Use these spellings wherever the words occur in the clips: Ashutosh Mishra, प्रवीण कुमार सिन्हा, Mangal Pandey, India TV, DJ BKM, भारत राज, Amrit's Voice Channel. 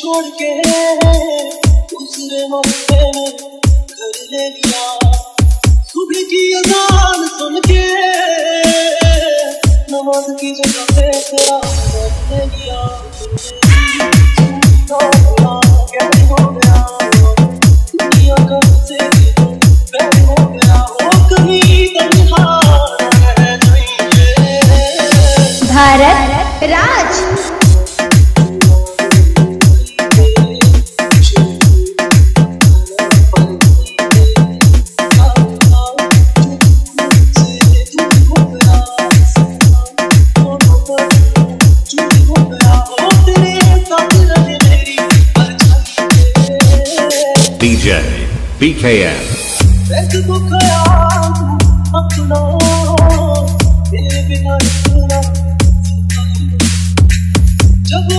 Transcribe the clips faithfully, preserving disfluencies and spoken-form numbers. छोड़ के दूसरे मौके में कर ले लिया। सुबह की अजान सुन के नमाज की जगह पे तेरा कर ले लिया। भारत राज D J B K M जो कोई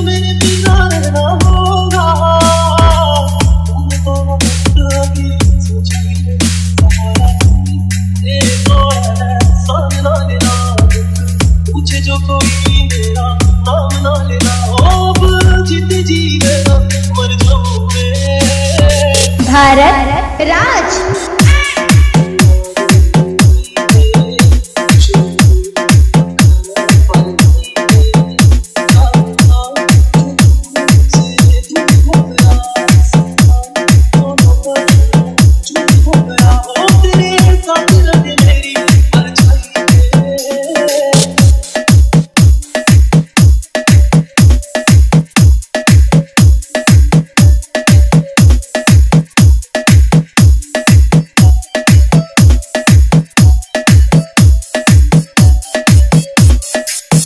मेरा नाम ना लेना जीते जीवे मर जाऊं भारत राज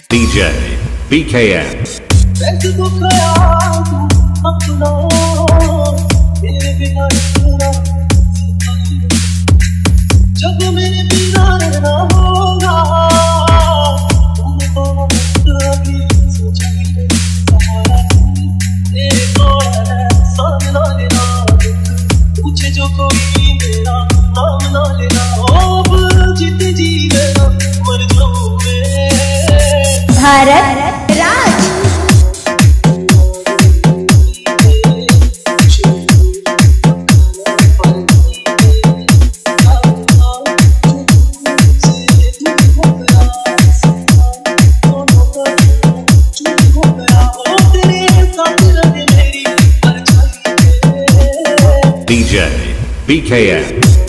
D J B K M. भारत राज D J B K M.